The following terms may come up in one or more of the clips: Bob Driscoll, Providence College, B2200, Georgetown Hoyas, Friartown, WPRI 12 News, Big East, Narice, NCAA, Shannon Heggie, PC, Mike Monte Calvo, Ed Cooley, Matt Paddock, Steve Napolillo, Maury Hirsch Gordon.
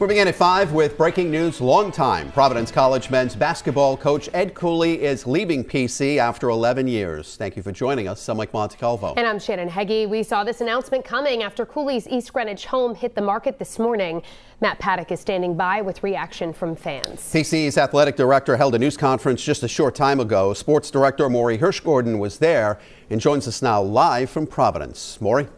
We begin at 5 with breaking news. Longtime Providence College men's basketball coach Ed Cooley is leaving PC after 11 years. Thank you for joining us. I'm Mike Monte Calvo. And I'm Shannon Heggie. We saw this announcement coming after Cooley's East Greenwich home hit the market this morning. Matt Paddock is standing by with reaction from fans. PC's athletic director held a news conference just a short time ago. Sports director Maury Hirsch Gordon was there and joins us now live from Providence. Maury?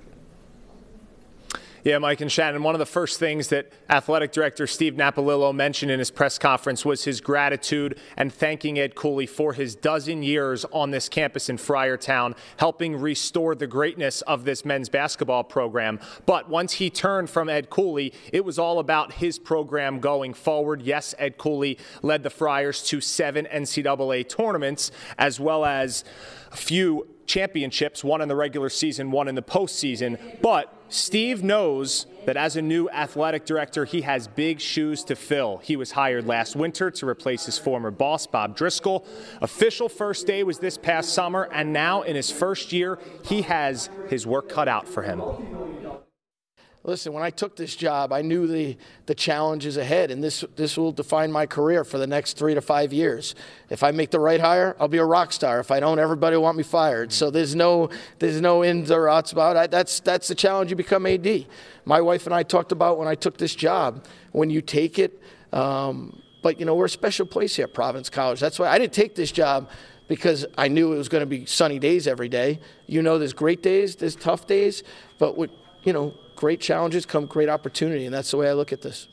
Yeah, Mike and Shannon, one of the first things that athletic director Steve Napolillo mentioned in his press conference was his gratitude and thanking Ed Cooley for his dozen years on this campus in Friartown, helping restore the greatness of this men's basketball program. But once he turned from Ed Cooley, it was all about his program going forward. Yes, Ed Cooley led the Friars to 7 NCAA tournaments, as well as a few championships, one in the regular season, one in the postseason. But Steve knows that as a new athletic director, he has big shoes to fill. He was hired last winter to replace his former boss, Bob Driscoll. Official first day was this past summer, and now in his first year, he has his work cut out for him. Listen, when I took this job, I knew the challenges ahead, and this will define my career for the next 3 to 5 years. If I make the right hire, I'll be a rock star. If I don't, everybody will want me fired. So there's no ins or outs about it. That's the challenge. You become AD. My wife and I talked about when I took this job, when you take it. But you know, we're a special place here at Providence College. That's why I didn't take this job, because I knew it was going to be sunny days every day. You know, there's great days, there's tough days, but with, you know, great challenges come great opportunity, and that's the way I look at this.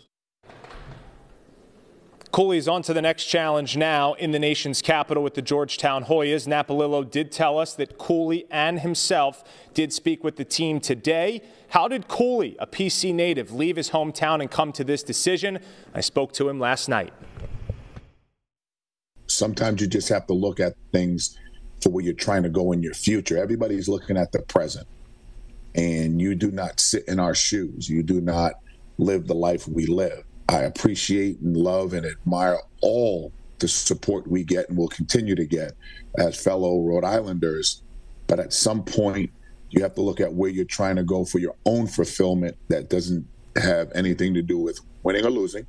Cooley's on to the next challenge now in the nation's capital with the Georgetown Hoyas. Napolillo did tell us that Cooley and himself did speak with the team today. How did Cooley, a PC native, leave his hometown and come to this decision? I spoke to him last night. Sometimes you just have to look at things for where you're trying to go in your future. Everybody's looking at the present. And you do not sit in our shoes. You do not live the life we live. I appreciate and love and admire all the support we get and will continue to get as fellow Rhode Islanders. But at some point, you have to look at where you're trying to go for your own fulfillment. That doesn't have anything to do with winning or losing.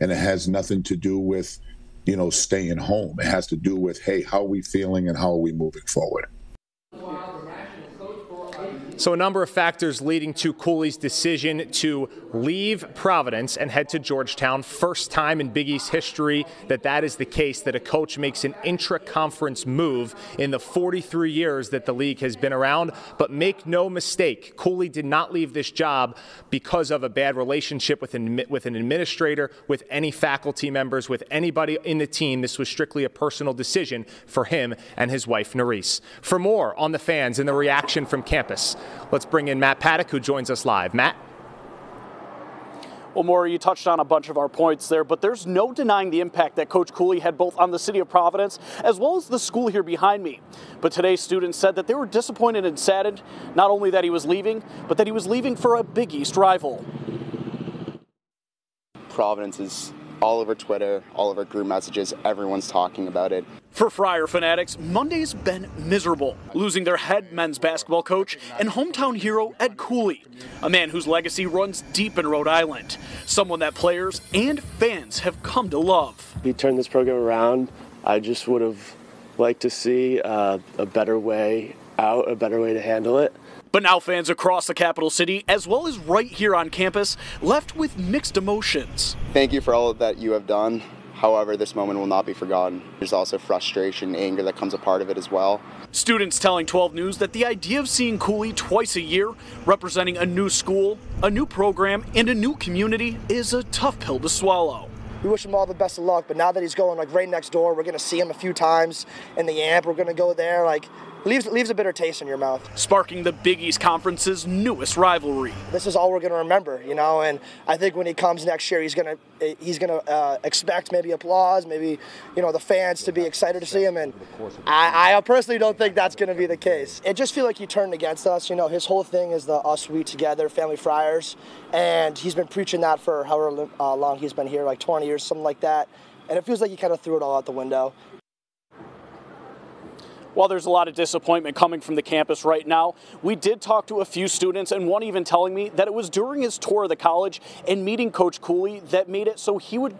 And it has nothing to do with, you know, staying home. It has to do with, hey, how are we feeling and how are we moving forward? So a number of factors leading to Cooley's decision to leave Providence and head to Georgetown. First time in Big East history that is the case, that a coach makes an intra-conference move in the 43 years that the league has been around. But make no mistake, Cooley did not leave this job because of a bad relationship with an administrator, with any faculty members, with anybody in the team. This was strictly a personal decision for him and his wife, Narice. For more on the fans and the reaction from campus, let's bring in Matt Paddock, who joins us live. Matt? Well, Maury, you touched on a bunch of our points there, but there's no denying the impact that Coach Cooley had both on the city of Providence as well as the school here behind me. But today, students said that they were disappointed and saddened, not only that he was leaving, but that he was leaving for a Big East rival. Providence is all over Twitter, all over group messages, everyone's talking about it. For Friar fanatics, Monday's been miserable, losing their head men's basketball coach and hometown hero Ed Cooley, a man whose legacy runs deep in Rhode Island, someone that players and fans have come to love. He turned this program around. I just would have liked to see a better way out, a better way to handle it. But now fans across the capital city, as well as right here on campus, left with mixed emotions. Thank you for all that you have done. However, this moment will not be forgotten. There's also frustration, anger that comes a part of it as well. Students telling 12 News that the idea of seeing Cooley twice a year, representing a new school, a new program, and a new community is a tough pill to swallow. We wish him all the best of luck, but now that he's going like right next door, we're gonna see him a few times in the amp, we're gonna go there, like, leaves a bitter taste in your mouth. Sparking the Big East Conference's newest rivalry. This is all we're gonna remember, you know, and I think when he comes next year, he's gonna expect maybe applause, maybe, you know, the fans to be excited to see him, and I personally don't think that's gonna be the case. It just feels like he turned against us, you know. His whole thing is the us, we together, family Friars, and he's been preaching that for however long he's been here, like 20 years, something like that, and it feels like he kind of threw it all out the window. while there's a lot of disappointment coming from the campus right now, we did talk to a few students, and one even telling me that it was during his tour of the college and meeting Coach Cooley that made it so he would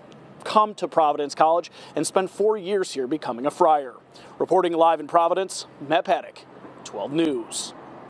come to Providence College and spend 4 years here becoming a Friar. Reporting live in Providence, Matt Paddock, 12 News.